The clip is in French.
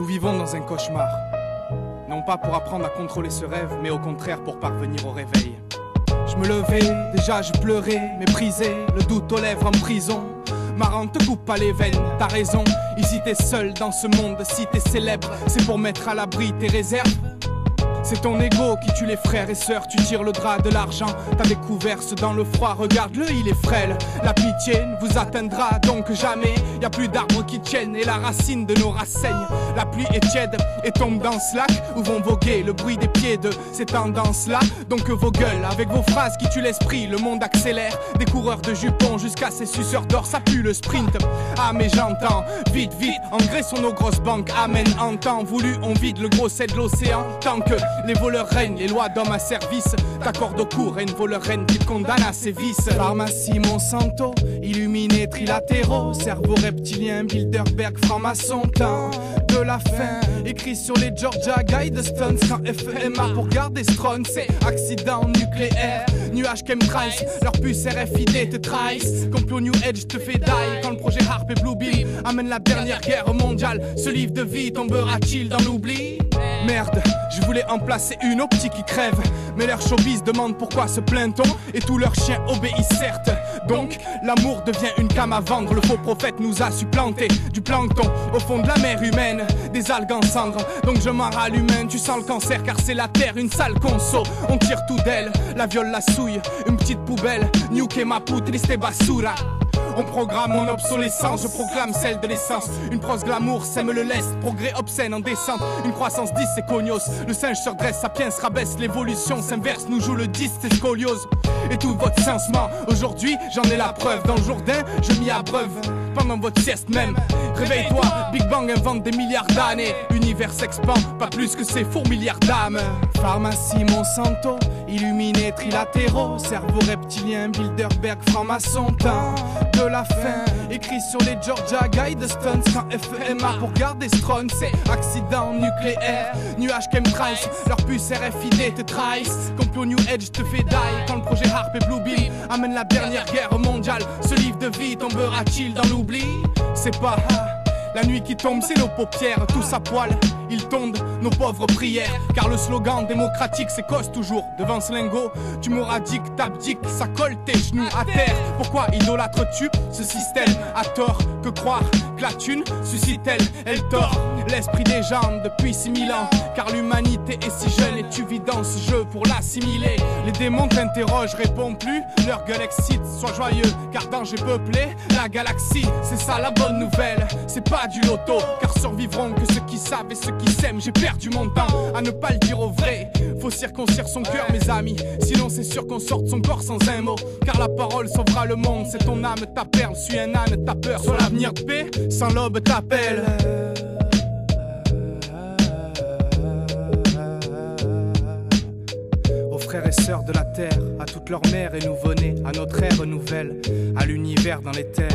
Nous vivons dans un cauchemar. Non pas pour apprendre à contrôler ce rêve, mais au contraire pour parvenir au réveil. Je me levais, déjà je pleurais, méprisé, le doute aux lèvres en prison. Marrant, te coupe pas les veines, t'as raison. Ici t'es seul dans ce monde, si t'es célèbre, c'est pour mettre à l'abri tes réserves. C'est ton ego qui tue les frères et sœurs, tu tires le drap de l'argent. T'as découvert ce dans le froid, regarde-le, il est frêle. La pitié ne vous atteindra donc jamais. Y a plus d'arbres qui tiennent et la racine de nos racines. La pluie est tiède et tombe dans ce lac où vont voguer le bruit des pieds de ces tendances-là. Donc vos gueules avec vos phrases qui tuent l'esprit, le monde accélère. Des coureurs de jupons jusqu'à ces suceurs d'or, ça pue le sprint. Ah mais j'entends, vite, vite, engraissons nos grosses banques. Amen, en temps voulu, on vide le gros sel de l'océan. Tant que les voleurs règnent, les lois d'hommes à service t'accordent au cours et une voleur reine qui te condamne à ses vices. Pharmacie Monsanto, illuminés trilatéraux, cerveau reptilien, Bilderberg, francs-maçons, temps de la fin, écrit sur les Georgia Guidestones, quand FEMA pour garder strong, c'est accident nucléaire, nuage chemtrails, leur puce RFID te trahissent, complot New Age te fait die, quand le projet HAARP et Bluebeam amène la dernière guerre mondiale, ce livre de vie tombera-t-il dans l'oubli? Merde, je voulais en placer une optique qui crève, mais leur showbiz demande pourquoi se plaint-on, et tous leurs chiens obéissent certes. Donc l'amour devient une cam à vendre, le faux prophète nous a supplanté du plancton au fond de la mer humaine, des algues en cendres. Donc je m'en râle humaine, tu sens le cancer car c'est la terre, une sale conso, on tire tout d'elle, la viole, la souille, une petite poubelle, nuke et ma poutre, triste basura. On programme mon obsolescence, je proclame celle de l'essence. Une prose glamour sème le lest, progrès obscène en descente. Une croissance 10 c'est cognos, le singe se redresse, sapiens rabaisse, l'évolution s'inverse, nous joue le 10 c'est scoliose. Et tout votre sens ment, aujourd'hui j'en ai la preuve. Dans Jourdain, je m'y abreuve, pendant votre sieste même. Réveille-toi, Big Bang invente des milliards d'années. L'univers s'expand, pas plus que ces fourmilières d'âmes. Pharmacie Monsanto, illuminés trilatéraux, cerveau reptilien, Bilderberg, francs-maçons, temps de la fin, écrit sur les Georgia Guidestones, quand FEMA pour garder strong, c'est accident nucléaire, nuage chemtrails, leur puce RFID te trahissent, complot New Age te fait die, quand le projet HAARP et Bluebeam amène la dernière guerre mondiale, ce livre de vie tombera-t-il dans l'oubli? C'est pas la nuit qui tombe, c'est nos paupières, tous à poil, ils tondent nos pauvres prières. Car le slogan démocratique s'écosse toujours devant ce lingot. Tu m'auras dit que t'abdiques, ça colle tes genoux à terre. Pourquoi idolâtres-tu ce système à tort? Que croire que la thune suscite-t-elle, elle tord l'esprit des gens depuis 6000 ans. Car l'humanité est si jeune et tu vis dans ce jeu pour l'assimiler. Les démons t'interrogent, réponds plus, leur gueule excite, sois joyeux. Car danger peuplé la galaxie, c'est ça la bonne nouvelle, c'est pas du loto. Car survivront que ceux qui savent et ceux qui s'aiment. J'ai perdu mon temps à ne pas le dire au vrai, faut circoncire son cœur mes amis, sinon c'est sûr qu'on sorte son corps sans un mot. Car la parole sauvera le monde, c'est ton âme ta perle, suis un âne ta peur, sur l'avenir de paix, sans l'aube t'appelle. Frères et sœurs de la terre, à toutes leurs mères et nouveau-nés, à notre ère nouvelle, à l'univers dans les terres.